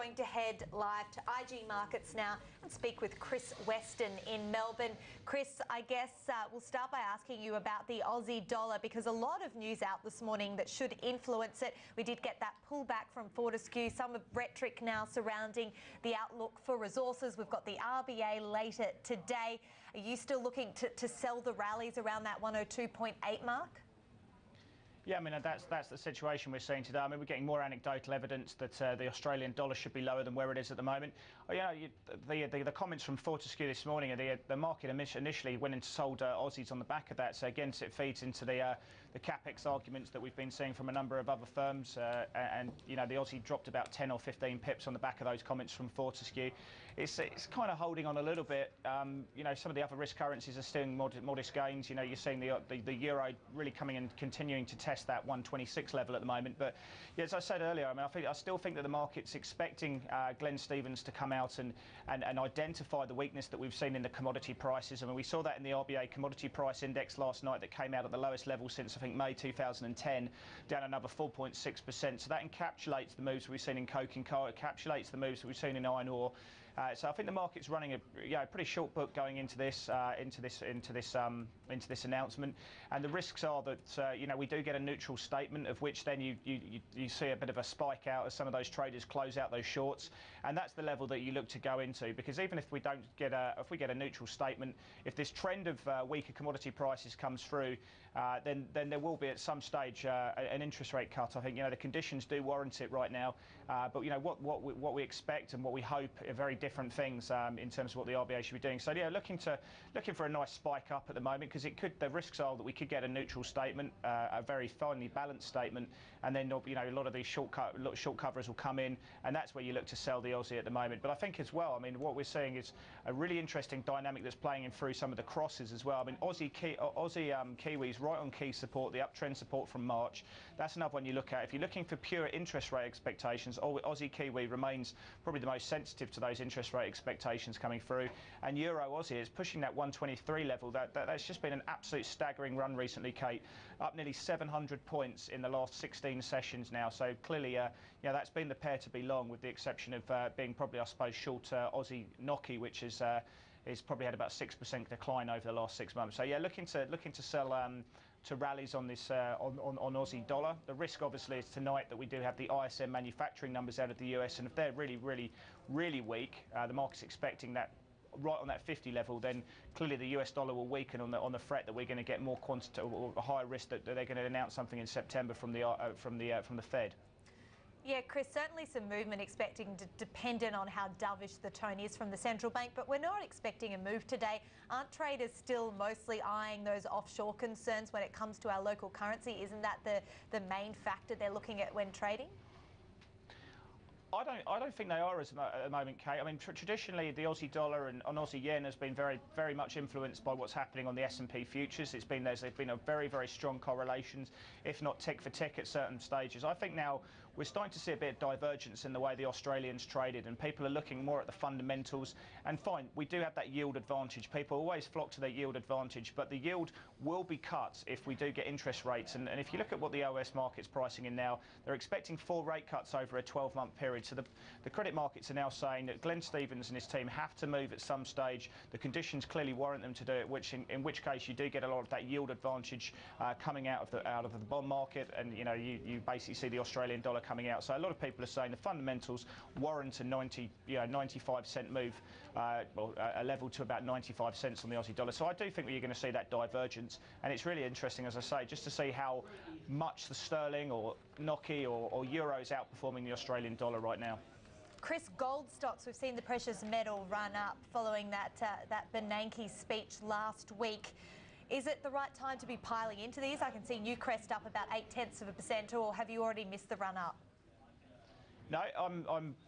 going to head live to IG Markets now and speak with Chris Weston in Melbourne. Chris, I guess we'll start by asking you about the Aussie dollar, because a lot of news out this morning that should influence it. We did get that pullback from Fortescue, some of rhetoric now surrounding the outlook for resources. We've got the RBA later today. Are you still looking to sell the rallies around that 102.8 mark? Yeah, I mean, that's the situation we're seeing today. I mean, we're getting more anecdotal evidence that the Australian dollar should be lower than where it is at the moment. You know, the comments from Fortescue this morning, the market initially went and sold Aussies on the back of that. So again, it feeds into the capex arguments that we've been seeing from a number of other firms. And you know, the Aussie dropped about 10 or 15 pips on the back of those comments from Fortescue. It's kind of holding on a little bit. You know, some of the other risk currencies are still modest gains. You know, you're seeing the euro really coming and continuing to test that 126 level at the moment. But yeah, as I said earlier, I mean, I still think that the market's expecting Glenn Stevens to come out and identify the weakness that we've seen in the commodity prices. I mean, we saw that in the RBA commodity price index last night that came out at the lowest level since, I think, May 2010, down another 4.6%. So that encapsulates the moves we've seen in coke and coal, encapsulates the moves that we've seen in iron ore. So I think the market's running a pretty short book going into this announcement, and the risks are that you know, we do get a neutral statement, of which then you see a bit of a spike out as some of those traders close out those shorts, and that's the level that you look to go into, because even if we don't get if we get a neutral statement, if this trend of weaker commodity prices comes through, then there will be at some stage an interest rate cut. I think, you know, the conditions do warrant it right now, but you know, what we expect and what we hope are very different things in terms of what the RBA should be doing. So yeah, looking for a nice spike up at the moment, because the risks are that we could get a neutral statement, a very finely balanced statement, and then, you know, a lot of these short coverers will come in, and that's where you look to sell the Aussie at the moment. But I think as well, I mean, what we're seeing is a really interesting dynamic that's playing in through some of the crosses as well. I mean, Aussie Kiwis right on key support, the uptrend support from March. That's another one you look at. If you're looking for pure interest rate expectations, Aussie Kiwi remains probably the most sensitive to those interest rate expectations coming through. And Euro Aussie is pushing that 123 level. That's just been an absolute staggering run recently, Kate. Up nearly 700 points in the last 16 sessions now. So clearly, you know, that's been the pair to be long, with the exception of being probably, I suppose, short Aussie Noki, which is it's probably had about 6% decline over the last 6 months. So yeah, looking to sell to rallies on this on Aussie dollar. The risk obviously is tonight that we do have the ISM manufacturing numbers out of the US, and if they're really weak, the market's expecting that right on that 50 level, then clearly the US dollar will weaken on the threat that we're going to get more quantity or a higher risk that they're going to announce something in September from the Fed. Yeah, Chris, certainly some movement dependent on how dovish the tone is from the central bank, but we're not expecting a move today. Aren't traders still mostly eyeing those offshore concerns when it comes to our local currency? Isn't that the main factor they're looking at when trading? I don't think they are at the moment, Kate. I mean, traditionally the Aussie dollar and Aussie yen has been very much influenced by what's happening on the S&P futures. There's been a very strong correlations, if not tick for tick at certain stages. I think now we're starting to see a bit of divergence in the way the Australians traded, and people are looking more at the fundamentals. And fine, we do have that yield advantage. People always flock to their yield advantage, but the yield will be cut if we do get interest rates. And if you look at what the OS market's pricing in now, they're expecting 4 rate cuts over a 12-month period. So the credit markets are now saying that Glenn Stevens and his team have to move at some stage. The conditions clearly warrant them to do it, which in which case you do get a lot of that yield advantage coming out of the bond market, and you know, you basically see the Australian dollar coming out. So a lot of people are saying the fundamentals warrant a 95 cent move, well, a level to about 95 cents on the Aussie dollar. So I do think that you're going to see that divergence, and it's really interesting, as I say, just to see how much the sterling or Noki or euro is outperforming the Australian dollar right now. Chris, gold stocks, we've seen the precious metal run up following that Bernanke speech last week. Is it the right time to be piling into these? I can see Newcrest up about 0.8%, or have you already missed the run up? No,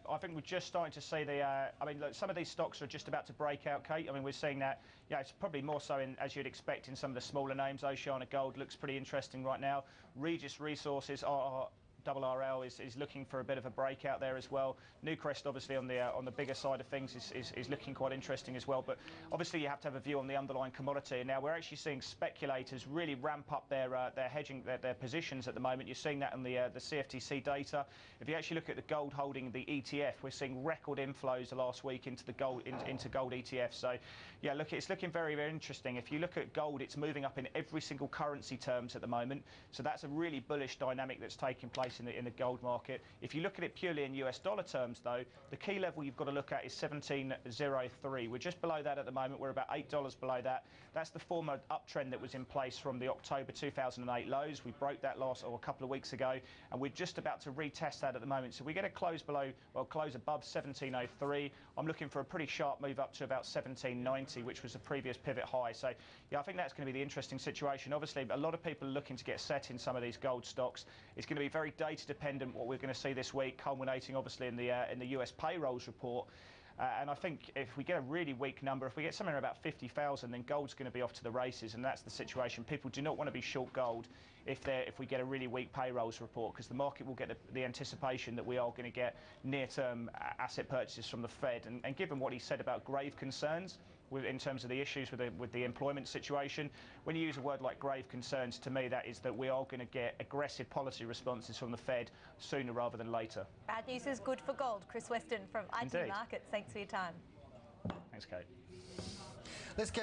I think we're just starting to see the. I mean, look, some of these stocks are just about to break out, Kate. I mean, we're seeing that. Yeah, it's probably more so as you'd expect in some of the smaller names. Oceana Gold looks pretty interesting right now. Regis Resources are Double RL is looking for a bit of a break out there as well. Newcrest, obviously, on the bigger side of things, is looking quite interesting as well. But obviously, you have to have a view on the underlying commodity. And now we're actually seeing speculators really ramp up their hedging, their positions at the moment. You're seeing that on the CFTC data. If you actually look at the gold holding, the ETF, we're seeing record inflows the last week into the gold into gold ETF. So yeah, look, it's looking very, very interesting. If you look at gold, it's moving up in every single currency terms at the moment. So that's a really bullish dynamic that's taking place in the gold market. If you look at it purely in US dollar terms, though, the key level you've got to look at is 17.03. We're just below that at the moment. We're about $8 below that. That's the former uptrend that was in place from the October 2008 lows. We broke that last or a couple of weeks ago, and we're just about to retest that at the moment. So we're going to close below, well, close above 17.03. I'm looking for a pretty sharp move up to about 17.90, which was the previous pivot high. So yeah, I think that's going to be the interesting situation. Obviously, a lot of people are looking to get set in some of these gold stocks. It's going to be very data dependent what we're going to see this week, culminating obviously in the US payrolls report. And I think if we get a really weak number, if we get somewhere about 50,000, then gold's going to be off to the races, and that's the situation. People do not want to be short gold if we get a really weak payrolls report, because the market will get the anticipation that we are going to get near-term asset purchases from the Fed. And given what he said about grave concerns in terms of the issues with the employment situation, when you use a word like grave concerns, to me that is that we are going to get aggressive policy responses from the Fed sooner rather than later. Bad news is good for gold. Chris Weston from IG Markets. Thanks for your time. Thanks, Kate. Let's get